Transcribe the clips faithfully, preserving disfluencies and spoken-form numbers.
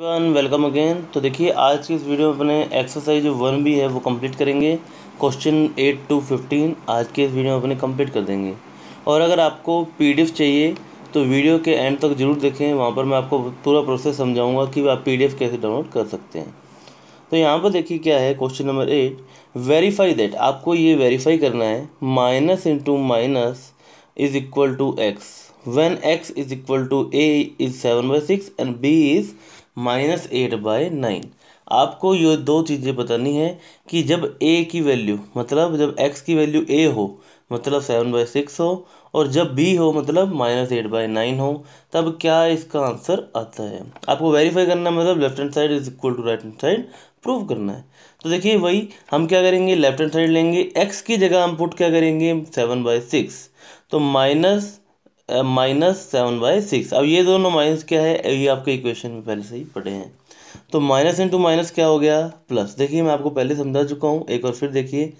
Everyone welcome again. तो देखिए आज की इस वीडियो में अपने एक्सरसाइज जो वन भी है वो कंप्लीट करेंगे। क्वेश्चन एट टू फिफ्टीन आज के इस वीडियो में अपने कंप्लीट कर देंगे। और अगर आपको पीडीएफ चाहिए तो वीडियो के एंड तक जरूर देखें, वहाँ पर मैं आपको पूरा प्रोसेस समझाऊंगा कि आप पीडीएफ कैसे डाउनलोड कर सकते हैं। तो यहाँ पर देखिए क्या है question number eight, verify that. आपको ये वेरीफाई करना है minus into minus is equal to x when x is equal to a is seven by six and b is minus eight by nine. आपको ये दो चीज़ें बतानी है कि जब ए की वैल्यू मतलब जब एक्स की वैल्यू ए हो मतलब सेवन बाई सिक्स हो और जब बी हो मतलब माइनस एट बाई नाइन हो तब क्या इसका आंसर आता है। आपको वेरीफाई करना है मतलब left hand side is equal to right hand side prove करना है। तो देखिए वही हम क्या करेंगे, लेफ्ट हैंड साइड लेंगे, एक्स की जगह हम पुट क्या करेंगे सेवन बाई सिक्स। तो minus minus seven by six. अब ये दोनों माइनस क्या है ये आपके इक्वेशन में पहले से ही पड़े हैं। तो माइनस इंटू माइनस क्या हो गया प्लस। देखिए मैं आपको पहले समझा चुका हूँ, एक और फिर देखिए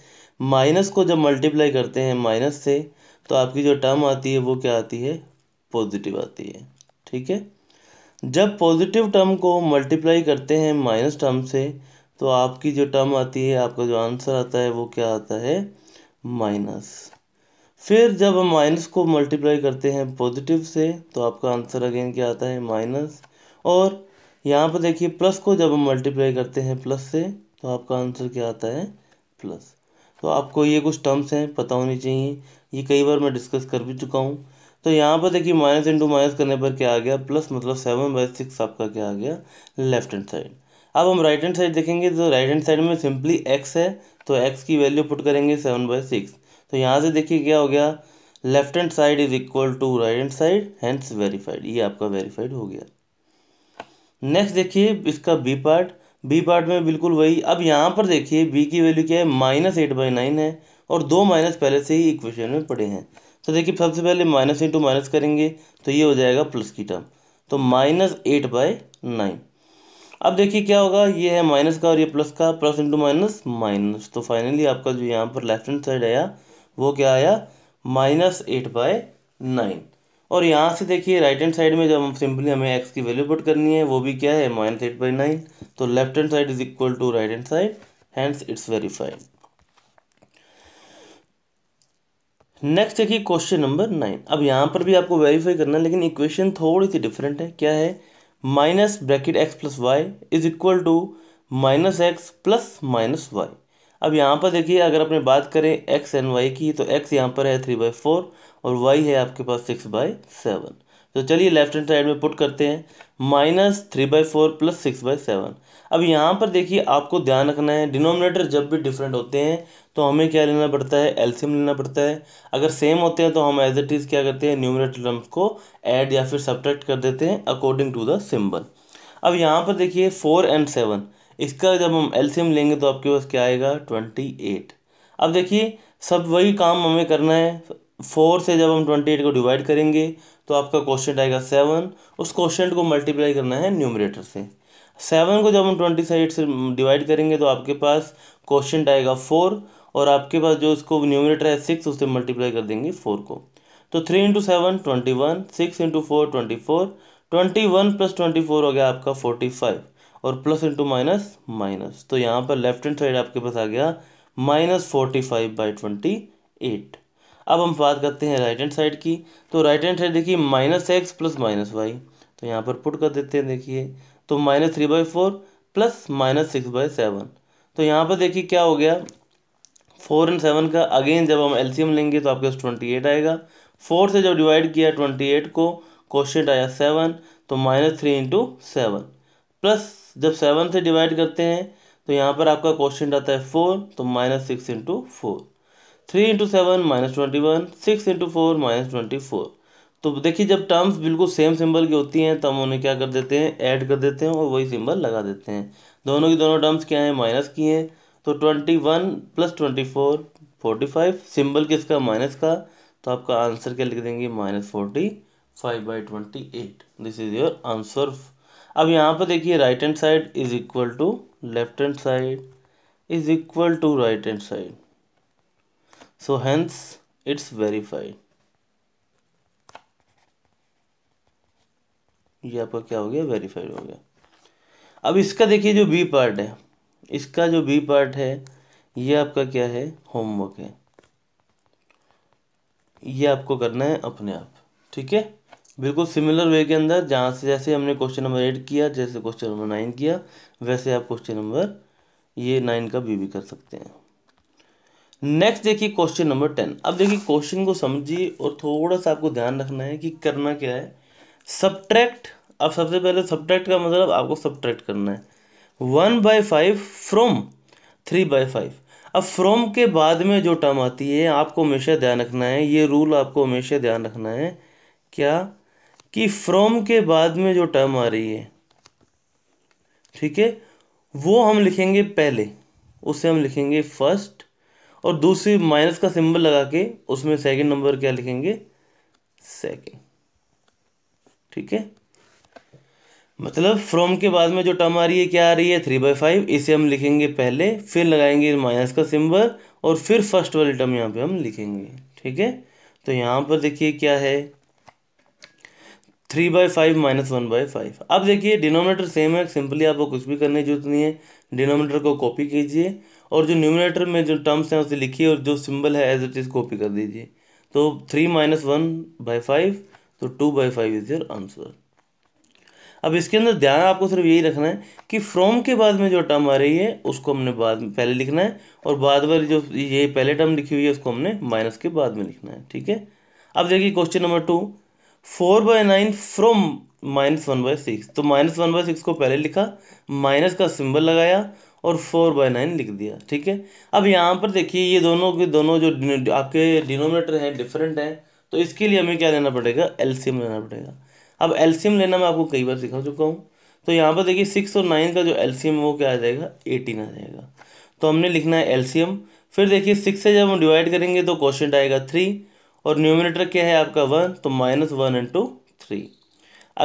माइनस को जब मल्टीप्लाई करते हैं माइनस से तो आपकी जो टर्म आती है वो क्या आती है पॉजिटिव आती है। ठीक है, जब पॉजिटिव टर्म को मल्टीप्लाई करते हैं माइनस टर्म से तो आपकी जो टर्म आती है आपका जो आंसर आता है वो क्या आता है माइनस। फिर जब हम माइनस को मल्टीप्लाई करते हैं पॉजिटिव से तो आपका आंसर अगेन क्या आता है माइनस। और यहाँ पर देखिए प्लस को जब हम मल्टीप्लाई करते हैं प्लस से तो आपका आंसर क्या आता है प्लस। तो आपको ये कुछ टर्म्स हैं पता होनी चाहिए, ये कई बार मैं डिस्कस कर भी चुका हूँ। तो यहाँ पर देखिए माइनस इंटू माइनस करने पर क्या आ गया प्लस मतलब सेवन बाई सिक्स आपका क्या आ गया लेफ्ट हैंड साइड। अब हम राइट हैंड साइड देखेंगे तो राइट हैंड साइड में सिंपली एक्स है तो एक्स की वैल्यू पुट करेंगे सेवन बाई सिक्स। तो यहाँ से देखिए क्या हो गया left hand side is equal to right hand side hence verified, ये आपका वेरीफाइड हो गया। नेक्स्ट देखिए इसका बी पार्ट, बी पार्ट में बिल्कुल वही। अब यहाँ पर देखिए बी की वैल्यू क्या है माइनस एट बाई नाइन है और दो माइनस पहले से ही इक्वेशन में पड़े हैं। तो देखिए सबसे पहले माइनस इंटू माइनस करेंगे तो ये हो जाएगा प्लस की टर्म तो माइनस एट बाई नाइन। अब देखिए क्या होगा, ये है माइनस का और ये प्लस का, प्लस इंटू माइनस माइनस। तो फाइनली आपका जो यहाँ पर लेफ्ट हैंड साइड आया वो क्या आया माइनस एट बाई नाइन। और यहाँ से देखिए राइट हैंड साइड में जब हम सिंपली हमें एक्स की वैल्यू पुट करनी है वो भी क्या है माइनस एट बाई नाइन। तो left hand side is equal to right hand side hence it's verified. Next देखिए क्वेश्चन नंबर नाइन। अब यहाँ पर भी आपको वेरीफाई करना है लेकिन इक्वेशन थोड़ी सी डिफरेंट है। क्या है minus bracket x plus Y is equal to minus x plus minus y. अब यहाँ पर देखिए अगर अपने बात करें एक्स एंड वाई की तो एक्स यहाँ पर है थ्री बाई फोर और वाई है आपके पास सिक्स बाई सेवन। तो चलिए लेफ्ट हैंड साइड में पुट करते हैं minus three by four plus six by seven. अब यहाँ पर देखिए आपको ध्यान रखना है डिनोमिनेटर जब भी डिफरेंट होते हैं तो हमें क्या लेना पड़ता है एलसीएम लेना पड़ता है। अगर सेम होते हैं तो हम एज इट इज़ क्या करते हैं न्यूमरेटर टर्म्स को ऐड या फिर सब्ट्रैक्ट कर देते हैं अकॉर्डिंग टू द सिंबल। अब यहाँ पर देखिए फोर एंड सेवन इसका जब हम एलसीएम लेंगे तो आपके पास क्या आएगा ट्वेंटी एट। अब देखिए सब वही काम हमें करना है, फोर से जब हम ट्वेंटी एट को डिवाइड करेंगे तो आपका क्वोशिएंट आएगा सेवन, उस क्वोशिएंट को मल्टीप्लाई करना है न्यूमरेटर से। सेवन को जब हम ट्वेंटी एट से डिवाइड करेंगे तो आपके पास क्वोशिएंट आएगा फोर और आपके पास जो इसको न्यूमरेटर है सिक्स उससे मल्टीप्लाई कर देंगे फोर को। तो three into seven twenty one, six into four twenty four, twenty one plus twenty four हो गया आपका फोर्टी फाइव और प्लस इंटू माइनस माइनस। तो यहाँ पर लेफ्ट हैंड साइड आपके पास आ गया minus forty five by twenty eight. अब हम बात करते हैं राइट हैंड साइड की। तो राइट हैंड साइड देखिए minus x plus minus Y तो यहाँ पर पुट कर देते हैं। देखिए तो minus three by four plus minus six by seven. तो यहाँ पर देखिए क्या हो गया फोर एंड सेवन का अगेन जब हम एलसीएम लेंगे तो आपके पास ट्वेंटी एट आएगा। फोर से जब डिवाइड किया ट्वेंटी एट को क्वोशिएंट आया सेवन तो minus three into seven plus जब सेवन से डिवाइड करते हैं तो यहाँ पर आपका क्वोशिएंट आता है फोर तो minus six into four, three into seven minus twenty one, six into four minus twenty four. तो देखिए जब टर्म्स बिल्कुल सेम सिंबल की होती हैं तो हम उन्हें क्या कर देते हैं ऐड कर देते हैं और वही सिंबल लगा देते हैं। दोनों की दोनों टर्म्स क्या हैं माइनस की हैं तो twenty one plus twenty four forty five, symbol किसका माइनस का। तो आपका आंसर क्या लिख देंगे minus forty five by twenty eight, this is your answer. अब यहाँ पर देखिए right hand side is equal to left hand side is equal to right hand side so hence it's verified। ये आपका क्या हो गया वेरीफाइड हो गया। अब इसका देखिए जो बी पार्ट है, इसका जो बी पार्ट है ये आपका क्या है, होमवर्क है, ये आपको करना है अपने आप। ठीक है, बिल्कुल सिमिलर वे के अंदर जहाँ से जैसे हमने क्वेश्चन नंबर एट किया, जैसे क्वेश्चन नंबर नाइन किया, वैसे आप क्वेश्चन नंबर ये नाइन का बी भी कर सकते हैं। नेक्स्ट देखिए क्वेश्चन नंबर टेन। अब देखिए क्वेश्चन को समझिए और थोड़ा सा आपको ध्यान रखना है कि करना क्या है। सब्ट्रैक्ट, अब सबसे पहले सब्ट्रैक्ट का मतलब आपको सब्ट्रैक्ट करना है one by five from three by five. अब फ्रॉम के बाद में जो टर्म आती है आपको हमेशा ध्यान रखना है, ये रूल आपको हमेशा ध्यान रखना है क्या, कि फ्रॉम के बाद में जो टर्म आ रही है, ठीक है, वो हम लिखेंगे पहले, उसे हम लिखेंगे फर्स्ट, और दूसरी माइनस का सिंबल लगा के उसमें सेकंड नंबर क्या लिखेंगे, सेकंड। ठीक है, मतलब फ्रॉम के बाद में जो टर्म आ रही है क्या आ रही है, थ्री बाई फाइव, इसे हम लिखेंगे पहले, फिर लगाएंगे माइनस का सिंबल और फिर फर्स्ट वाली टर्म यहाँ पे हम लिखेंगे। ठीक है, तो यहाँ पर देखिए क्या है, three by five minus one by five. अब देखिए डिनोमिनेटर सेम है, सिंपली आपको कुछ भी करने की जरूरत नहीं है, डिनोमिनेटर को कॉपी कीजिए और जो न्यूमिनेटर में जो टर्म्स हैं उसे लिखिए और जो सिंबल है एज इट इज़ कॉपी कर दीजिए। तो three minus one by five, तो two by five is your answer. अब इसके अंदर ध्यान आपको सिर्फ यही रखना है कि फ्रॉम के बाद में जो टर्म आ रही है उसको हमने बाद में पहले लिखना है, और बाद वाली जो ये पहले टर्म लिखी हुई है उसको हमने माइनस के बाद में लिखना है। ठीक है, अब देखिए question number two, four by nine from minus one by six. तो माइनस वन बाई सिक्स को पहले लिखा, माइनस का सिंबल लगाया और फोर बाई नाइन लिख दिया। ठीक है, अब यहाँ पर देखिए ये दोनों के दोनों जो आपके डिनोमिनेटर हैं डिफरेंट हैं, तो इसके लिए हमें क्या लेना पड़ेगा, एलसीएम लेना पड़ेगा। अब एलसीएम लेना मैं आपको कई बार सिखा चुका हूँ। तो यहाँ पर देखिए सिक्स और नाइन का जो एलसीएम वो क्या आ जाएगा, एटीन आ जाएगा। तो हमने लिखना है एलसीएम, फिर देखिए सिक्स से जब हम डिवाइड करेंगे तो क्वोशिएंट आएगा थ्री, और न्यूमिनेटर क्या है आपका वन, तो minus one into three.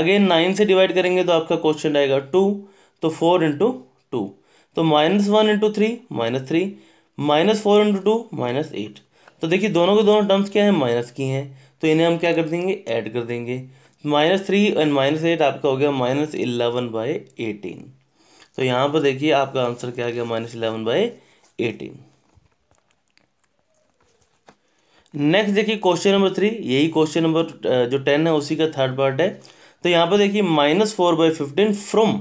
Again nine से डिवाइड करेंगे तो आपका क्वोशिएंट आएगा टू, तो फोर इंटू टू, तो minus one into three minus three, minus four into two minus eight. तो देखिए दोनों के दोनों टर्म्स क्या हैं, माइनस की हैं, तो इन्हें हम क्या कर देंगे, ऐड कर देंगे। Minus three and minus eight आपका हो गया माइनस इलेवन बाई एटीन। तो यहाँ पर देखिए आपका आंसर क्या आ गया, minus eleven by eighteen. Next देखिए क्वेश्चन नंबर थ्री, यही क्वेश्चन नंबर जो टेन है उसी का थर्ड पार्ट है। तो यहाँ पर देखिए minus four by fifteen from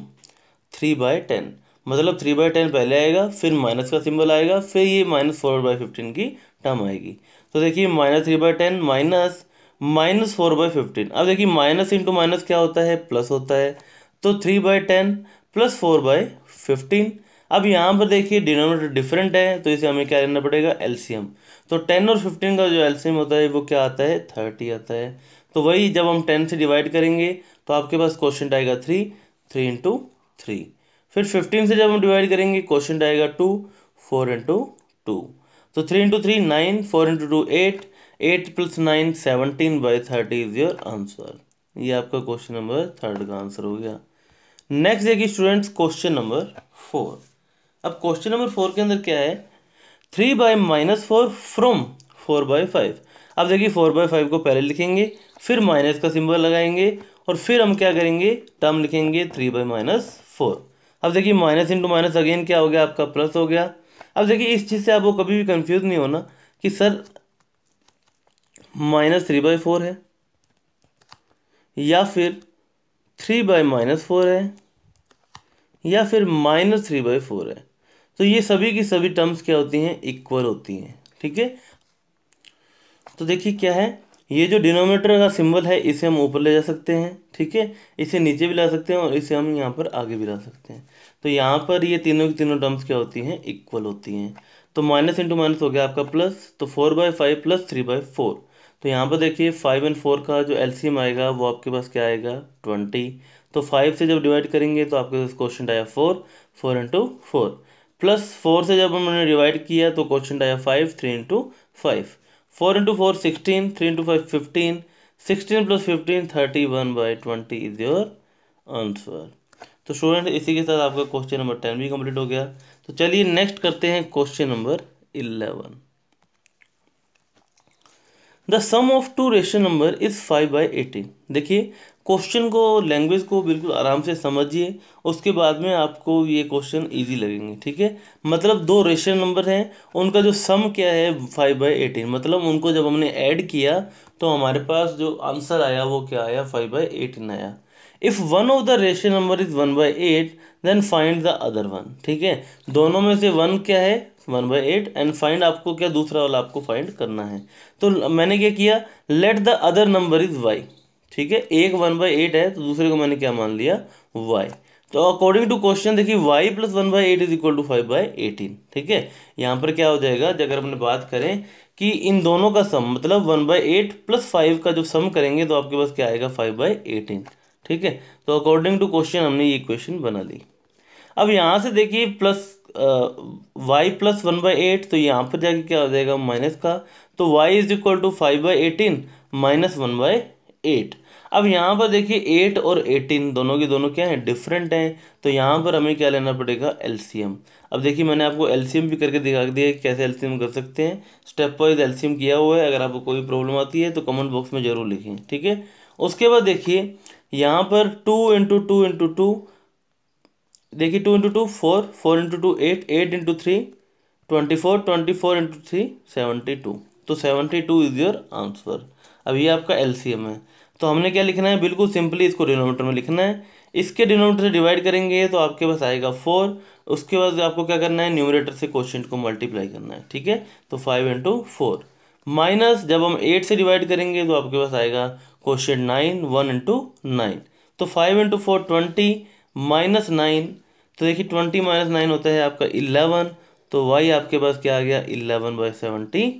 three by ten, मतलब थ्री बाई टेन पहले आएगा, फिर माइनस का सिंबल आएगा, फिर ये माइनस फोर बाई फिफ्टीन की टर्म आएगी। तो देखिए minus three by ten minus minus four by fifteen. अब देखिए माइनस इंटू माइनस क्या होता है, प्लस होता है, तो three by ten plus four by fifteen. अब यहाँ पर देखिए डिनोमिनेटर डिफरेंट है, तो इसे हमें क्या लेना पड़ेगा, एलसीएम। तो टेन और फिफ्टीन का जो एलसीएम होता है वो क्या आता है, थर्टी आता है। तो वही जब हम टेन से डिवाइड करेंगे तो आपके पास क्वोशिएंट आएगा थ्री, थ्री इंटू थ्री, फिर फिफ्टीन से जब हम डिवाइड करेंगे क्वोशिएंट आएगा टू, फोर इंटू टू, तो three into three nine, four into two eight, eight plus nine seventeen by thirty is your answer. ये आपका क्वेश्चन नंबर थर्ड का आंसर हो गया। नेक्स्ट देखिए स्टूडेंट्स क्वेश्चन नंबर फोर। अब question number four के अंदर क्या है, three by minus four from four by five. अब देखिए फोर बाई फाइव को पहले लिखेंगे, फिर माइनस का सिंबल लगाएंगे और फिर हम क्या करेंगे, टर्म लिखेंगे थ्री बाई माइनस फोर। अब देखिए माइनस इंटू माइनस अगेन क्या हो गया आपका, प्लस हो गया। अब देखिए इस चीज़ से आपको कभी भी कंफ्यूज नहीं होना कि sir minus three by four है या फिर थ्री बाई माइनस फोर है या फिर माइनस थ्री बाई फोर है। तो ये सभी की सभी टर्म्स क्या होती हैं, इक्वल होती हैं। ठीक है, तो देखिए क्या है, ये जो डिनोमिनेटर का सिंबल है इसे हम ऊपर ले जा सकते हैं, ठीक है, इसे नीचे भी ला सकते हैं और इसे हम यहाँ पर आगे भी ला सकते हैं। तो यहाँ पर ये तीनों की तीनों टर्म्स क्या होती हैं, इक्वल होती हैं। तो माइनस इंटू माइनस हो गया आपका प्लस, तो four by five plus three by four. तो यहाँ पर देखिए फाइव एंड फोर का जो एलसीएम आएगा वो आपके पास क्या आएगा, ट्वेंटी। तो फाइव से जब डिवाइड करेंगे तो आपके पास क्वोशिएंट आया four, four into four, plus four से जब हमने डिवाइड किया तो क्वोशिएंट आया five, three into five, four into four sixteen, three into five fifteen, sixteen plus fifteen thirty one by twenty is your answer. तो student इसी के साथ आपका क्वेश्चन नंबर टेन भी कंप्लीट हो गया। तो चलिए नेक्स्ट करते हैं question number eleven. The sum of two ratio number is five by eighteen. देखिए क्वेश्चन को, लैंग्वेज को बिल्कुल आराम से समझिए, उसके बाद में आपको ये क्वेश्चन इजी लगेंगे। ठीक है, मतलब दो रेशियो नंबर हैं, उनका जो सम क्या है फाइव बाई एटीन, मतलब उनको जब हमने ऐड किया तो हमारे पास जो आंसर आया वो क्या आया, फाइव बाई एटीन आया। If one of the ratio number is one by eight then find the other one. ठीक है, दोनों में से वन क्या है, one by eight, and find आपको क्या, दूसरा वाला आपको फाइंड करना है। तो मैंने क्या किया, let the other number is y. ठीक है, एक वन बाई एट है तो दूसरे को मैंने क्या मान लिया, वाई। तो अकॉर्डिंग टू क्वेश्चन देखिए, y plus one by eight is equal to five by eighteen. ठीक है, यहाँ पर क्या हो जाएगा, अगर हमने बात करें कि इन दोनों का सम, मतलब one by eight plus five का जो सम करेंगे तो आपके पास क्या आएगा, फाइव बाई एटीन। ठीक है, तो अकॉर्डिंग टू क्वेश्चन हमने ये क्वेश्चन बना ली। अब यहाँ से देखिए plus y plus one by eight, तो यहाँ पर जाके क्या हो जाएगा, माइनस का, तो y is equal to five by eighteen minus one by eight. अब यहाँ पर देखिए एट और एटीन दोनों के दोनों क्या हैं, डिफरेंट हैं, तो यहाँ पर हमें क्या लेना पड़ेगा, एलसीएम। अब देखिए मैंने आपको एलसीएम भी करके दिखा दिया कि कैसे एलसीएम कर सकते हैं, स्टेप वाइज एलसीएम किया हुआ है। अगर आपको कोई प्रॉब्लम आती है तो कमेंट बॉक्स में ज़रूर लिखें। ठीक है, उसके बाद देखिए यहाँ पर two into two into two देखिए two into two four, four into two eight, eight into three twenty four, twenty four into three seventy two, तो seventy two is your answer. अब ये आपका एलसीएम है। तो हमने क्या लिखना है, बिल्कुल सिंपली इसको डिनोमिनेटर में लिखना है, इसके डिनोमिनेटर से डिवाइड करेंगे तो आपके पास आएगा फोर। उसके बाद आपको क्या करना है, न्यूमरेटर से क्वोशिएंट को मल्टीप्लाई करना है। ठीक है, तो फाइव इंटू फोर माइनस, जब हम एट से डिवाइड करेंगे तो आपके पास आएगा quotient nine, one into nine, तो five into four twenty minus nine, तो देखिए ट्वेंटी माइनस नाइन होता है आपका इलेवन, तो वाई आपके पास क्या आ गया, eleven by seventy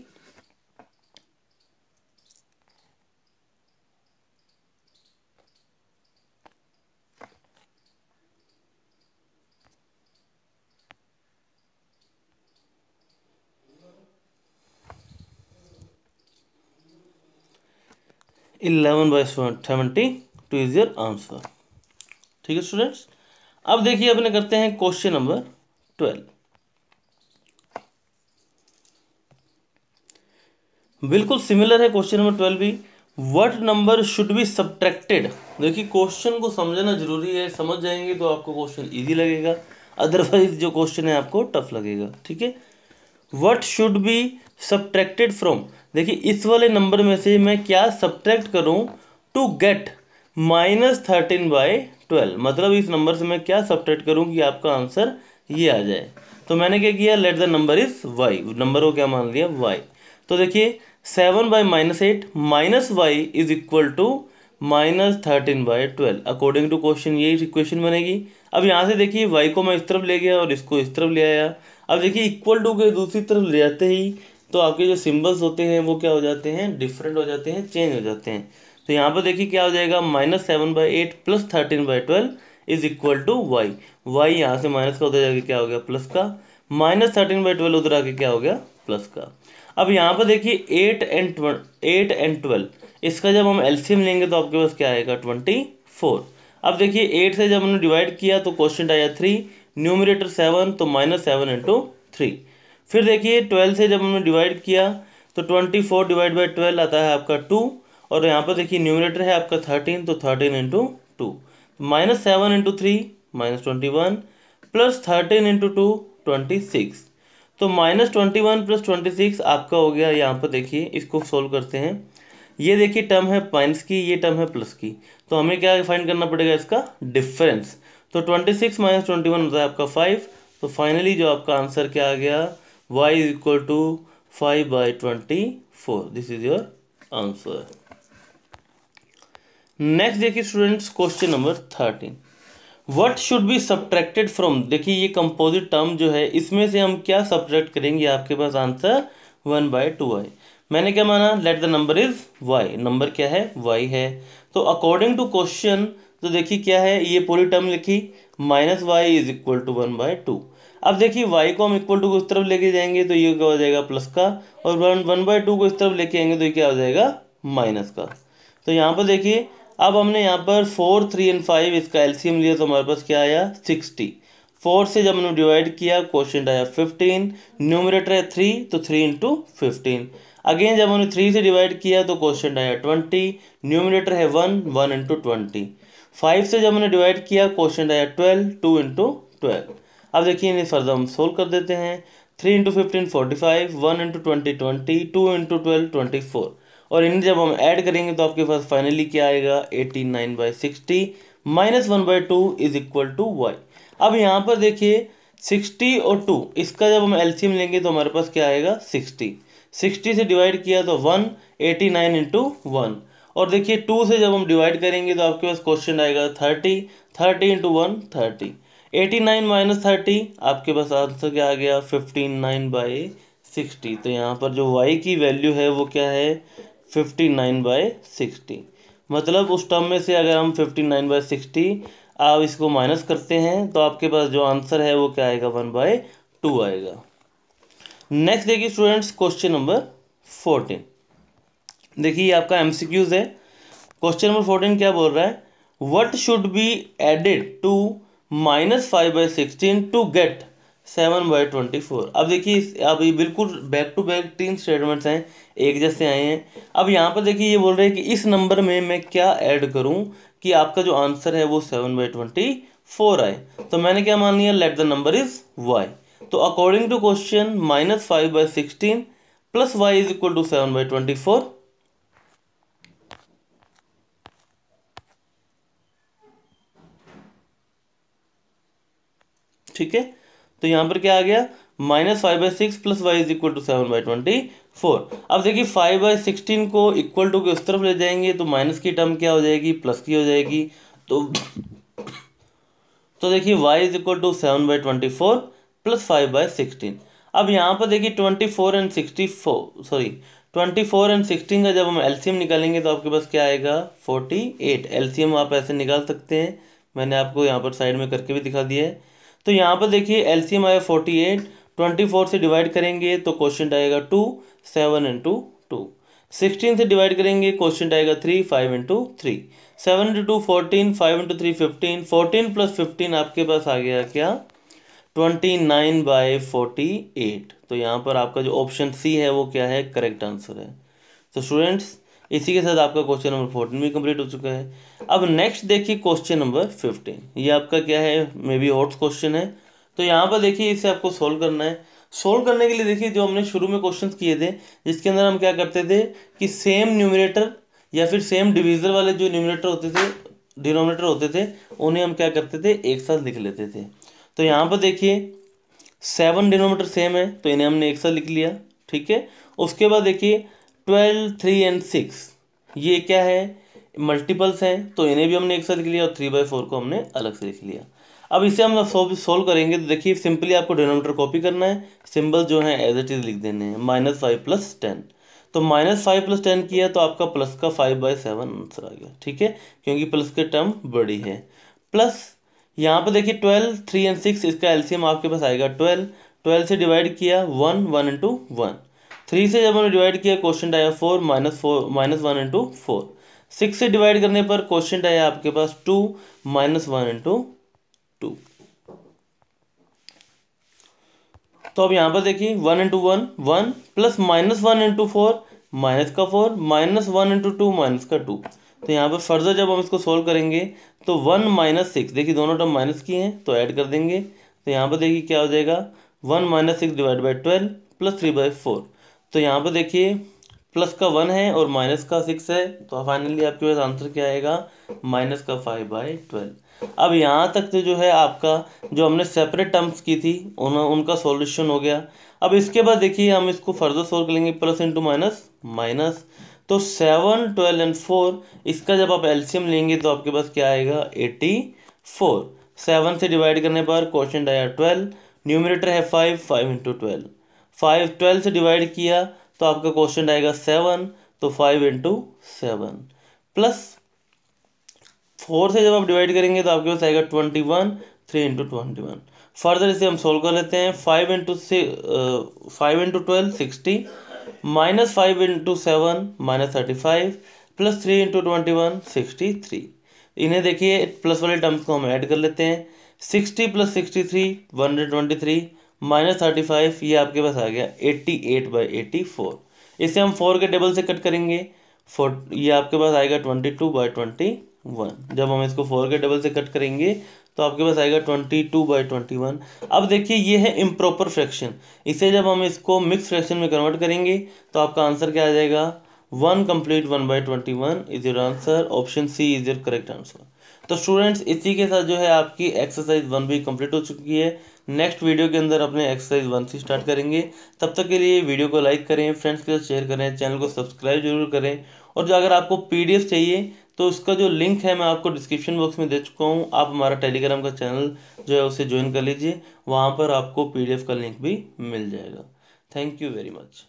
eleven by seventy two is your answer. ठीक है स्टूडेंट्स, अब देखिए अपने करते हैं क्वेश्चन नंबर ट्वेल्व, बिल्कुल सिमिलर है क्वेश्चन नंबर ट्वेल्व भी। What number should be subtracted, देखिए क्वेश्चन को समझना जरूरी है, समझ जाएंगे तो आपको क्वेश्चन इजी लगेगा, अदरवाइज जो क्वेश्चन है आपको टफ लगेगा। ठीक है, what should be subtracted from, देखिए इस वाले नंबर में से मैं क्या सब्ट्रैक्ट करूं to get minus thirteen by twelve, मतलब इस नंबर से मैं क्या सब्ट्रैक्ट करूं कि आपका आंसर ये आ जाए। तो मैंने क्या किया, let the number is Y, number को क्या मान लिया, वाई। तो देखिए seven by minus eight minus Y is equal to minus thirteen by twelve, according to question ये इक्वेशन बनेगी। अब यहाँ से देखिए वाई को मैं इस तरफ ले गया और इसको इस तरफ ले आया। अब देखिए इक्वल टू के दूसरी तरफ ले जाते ही तो आपके जो सिंबल्स होते हैं वो क्या हो जाते हैं, डिफरेंट हो जाते हैं, चेंज हो जाते हैं। तो यहाँ पर देखिए क्या हो जाएगा, minus seven by eight plus thirteen by twelve is equal to y, y यहाँ से माइनस का उधर जाके क्या हो गया, प्लस का, माइनस थर्टीन बाई ट्वेल्व उधर आके क्या हो गया, प्लस का। अब यहाँ पर देखिए eight and eight and twelve इसका जब हम एलसीएम लेंगे तो आपके पास क्या आएगा, ट्वेंटी फोर। अब देखिए एट से जब हमने डिवाइड किया तो क्वोशिएंट आया थ्री, न्यूमरेटर सेवन, तो माइनस सेवन इंटू थ्री। फिर देखिए ट्वेल्व से जब हमने डिवाइड किया तो twenty four divide by twelve आता है आपका टू, और यहाँ पर देखिए न्यूमरेटर है आपका थर्टीन, तो thirteen into two, minus seven into three minus twenty one plus thirteen into two twenty six, तो minus twenty one plus twenty six आपका हो गया। यहाँ पर देखिए इसको सोल्व करते हैं, ये देखिए टर्म है माइनस की, ये टर्म है प्लस की, तो हमें क्या फाइंड करना पड़ेगा, इसका डिफरेंस। तो twenty six minus twenty one होता है आपका फाइव, तो फाइनली जो आपका आंसर क्या आ गया, Y is equal to five by twenty four, this is your answer. Next देखिए students question number thirteen, what should be subtracted from, देखिए ये कंपोजिट टर्म जो है इसमें से हम क्या सब्ट्रैक्ट करेंगे, आपके पास आंसर वन बाई टू आई। मैंने क्या माना, let the number is Y, number क्या है, वाई है। तो अकॉर्डिंग टू क्वेश्चन तो देखिए क्या है, ये पूरी टर्म लिखी minus Y is equal to one by two. अब देखिए वाई को हम इक्वल टू को इस तरफ लेके जाएंगे तो ये क्या हो जाएगा, प्लस का, और वन वन बाई टू को इस तरफ लेके आएंगे तो ये क्या हो जाएगा, माइनस का। तो यहाँ पर देखिए अब हमने यहाँ पर फोर थ्री एंड फाइव इसका एलसीएम लिया तो हमारे पास क्या आया, सिक्सटी। फोर से जब हमने डिवाइड किया क्वोशिएंट आया फिफ्टीन, न्यूमरेटर है थ्री, तो थ्री इंटू फिफ्टीन। अगेन जब उन्हें थ्री से डिवाइड किया तो क्वेश्चन आया ट्वेंटी, न्यूमिनेटर है one, one into twenty. Five से जब उन्हें डिवाइड किया क्वेश्चन आया ट्वेल्व, टू इंटू ट्वेल्व। अब देखिए इन्हें फर्दर हम सोल्व कर देते हैं। Three into fifteen forty five, one into twenty twenty, two into twelve twenty four, और इन्हें जब हम ऐड करेंगे तो आपके पास फाइनली क्या आएगा eighty nine by sixty minus one by two is equal to Y. अब यहाँ पर देखिए सिक्सटी और टू इसका जब हम एलसीएम लेंगे तो हमारे पास क्या आएगा सिक्सटी। सिक्सटी से डिवाइड किया तो one, eighty nine into one, और देखिए टू से जब हम डिवाइड करेंगे तो आपके पास क्वेश्चन आएगा thirty, thirty into one thirty. Eighty nine minus thirty आपके पास आंसर क्या आ गया फिफ्टी नाइन बाई सिक्सटी। तो यहाँ पर जो वाई की वैल्यू है वो क्या है फिफ्टी नाइन बाई सिक्सटी। मतलब उस टर्म में से अगर हम फिफ्टी नाइन बाई सिक्सटी आप इसको माइनस करते हैं तो आपके पास जो आंसर है वो क्या आएगा वन बाई टू आएगा। नेक्स्ट देखिए स्टूडेंट्स क्वेश्चन नंबर फोर्टीन। देखिए ये आपका एमसीक्यूज है। क्वेश्चन नंबर फोर्टीन क्या बोल रहा है, what should be added to minus five by sixteen to get seven by twenty four. अब देखिए अब ये बिल्कुल बैक टू बैक तीन स्टेटमेंट्स हैं, एक जैसे आए हैं। अब यहाँ पर देखिए ये बोल रहे हैं कि इस नंबर में मैं क्या ऐड करूँ कि आपका जो आंसर है वो सेवन बाई ट्वेंटी फोर आए। तो मैंने क्या मान लिया let the number is Y. तो according to question minus five by sixteen plus Y is equal to seven by twenty four. ठीक है, तो यहाँ पर क्या आ गया minus five by six plus Y is equal to seven by twenty four. अब देखिए फाइव बाई सिक्सटीन को इक्वल टू के उस तरफ ले जाएंगे तो माइनस की टर्म क्या हो जाएगी प्लस की हो जाएगी। तो तो देखिए Y is equal to seven by twenty four plus five by sixteen. अब यहाँ पर देखिए twenty four and sixty four sorry twenty four and sixteen का जब हम एलसीएम निकालेंगे तो आपके पास क्या आएगा फोर्टी एट। एलसीएम आप ऐसे निकाल सकते हैं, मैंने आपको यहाँ पर साइड में करके भी दिखा दिया है। तो यहाँ पर देखिए एलसीएम आया फोर्टी एट, ट्वेंटी फोर से डिवाइड करेंगे तो क्वेश्चन आएगा two, seven into two. Sixteen से डिवाइड करेंगे क्वेश्चन आएगा three, five into three. Seven into two fourteen, five into three fifteen, fourteen plus fifteen आपके पास आ गया क्या twenty nine by forty eight. तो यहाँ पर आपका जो ऑप्शन सी है वो क्या है करेक्ट आंसर है। तो स्टूडेंट्स इसी के साथ आपका क्वेश्चन नंबर फोर्टीन भी कंप्लीट हो चुका है। अब नेक्स्ट देखिए क्वेश्चन नंबर फिफ्टीन। ये आपका क्या है मे बी हॉट क्वेश्चन है। तो यहाँ पर देखिए इसे आपको सोल्व करना है। सोल्व करने के लिए देखिए जो हमने शुरू में क्वेश्चंस किए थे जिसके अंदर हम क्या करते थे कि सेम न्यूमिनेटर या फिर सेम डिविजन वाले जो न्यूमिनेटर होते थे डिनोमिनेटर होते थे उन्हें हम क्या करते थे एक साथ लिख लेते थे। तो यहाँ पर देखिए सेवन डिनोमिनेटर सेम है तो इन्हें हमने एक साथ लिख लिया। ठीक है, उसके बाद देखिए ट्वेल्व, थ्री एंड सिक्स ये क्या है मल्टीपल्स हैं तो इन्हें भी हमने एक साथ लिख लिया, और थ्री बाई फोर को हमने अलग से लिख लिया। अब इसे हम सोल्व सोल्व करेंगे तो देखिए सिंपली आपको डिनोमिनेटर कॉपी करना है, सिंबल जो है एज इट इज लिख देने हैं माइनस फाइव प्लस टेन। तो माइनस फाइव प्लस टेन किया तो आपका प्लस का फाइव बाई सेवन आंसर आ गया। ठीक है, क्योंकि प्लस के टर्म बड़ी है। प्लस यहाँ पर देखिए ट्वेल्व, थ्री एंड सिक्स इसका एलसीएम आपके पास आएगा ट्वेल्व। ट्वेल्व से डिवाइड किया one, one into one. Three से जब हमने डिवाइड किया क्वेश्चन आया four, minus four minus one into four. Six से डिवाइड करने पर क्वेश्चन आया आपके पास two, minus one into two. तो अब यहाँ पर देखिए one into one one, plus minus one into four minus का four, minus one into two minus का टू। तो यहाँ पर फर्दर जब हम इसको सोल्व करेंगे तो वन माइनस सिक्स, देखिए दोनों टर्म माइनस की हैं तो ऐड कर देंगे। तो यहाँ पर देखिए क्या हो जाएगा one minus six divide by twelve plus three by four. तो यहाँ पर देखिए प्लस का वन है और माइनस का सिक्स है तो फाइनली आपके पास आंसर क्या आएगा माइनस का फाइव बाई ट्वेल्व। अब यहाँ तक तो जो है आपका जो हमने सेपरेट टर्म्स की थी उन, उनका सॉल्यूशन हो गया। अब इसके बाद देखिए हम इसको फर्दर सोल्व करेंगे प्लस इंटू माइनस माइनस। तो सेवन, ट्वेल्व एंड फोर इसका जब आप एलसीएम लेंगे तो आपके पास क्या आएगा एटी फोर। सेवन से डिवाइड करने पर क्वेश्चन आया ट्वेल्व, न्यूमिनेटर है five, five into twelve. Five twelve से डिवाइड किया तो आपका क्वेश्चन आएगा सेवन, तो five into seven. Plus four से जब आप डिवाइड करेंगे तो आपके पास आएगा twenty one, three into twenty one. Further इसे हम सोल्व कर लेते हैं five into six five into twelve sixty, minus five into seven minus thirty five, plus three into twenty one sixty three. इन्हें देखिए प्लस वाले टर्म्स को हम ऐड कर लेते हैं। Sixty plus sixty three one hundred twenty three, minus thirty five ये आपके पास आ गया eighty eight by eighty four. इसे हम फोर के टेबल से कट करेंगे, फोर ये आपके पास आएगा twenty two by twenty one. जब हम इसको फोर के टेबल से कट करेंगे तो आपके पास आएगा twenty two by twenty one. अब देखिए ये है इम्प्रॉपर फ्रैक्शन, इसे जब हम इसको मिक्स फ्रैक्शन में कन्वर्ट करेंगे तो आपका आंसर क्या आ जाएगा, one complete one by twenty one is your answer, option C is your correct answer. तो स्टूडेंट्स इसी के साथ जो है आपकी एक्सरसाइज वन भी कंप्लीट हो चुकी है। नेक्स्ट वीडियो के अंदर अपने एक्सरसाइज वन से स्टार्ट करेंगे। तब तक के लिए वीडियो को लाइक करें, फ्रेंड्स के साथ शेयर करें, चैनल को सब्सक्राइब जरूर करें। और जो अगर आपको पीडीएफ चाहिए तो उसका जो लिंक है मैं आपको डिस्क्रिप्शन बॉक्स में दे चुका हूँ, आप हमारा टेलीग्राम का चैनल जो है उसे ज्वाइन कर लीजिए, वहाँ पर आपको पीडीएफ का लिंक भी मिल जाएगा। Thank you very much.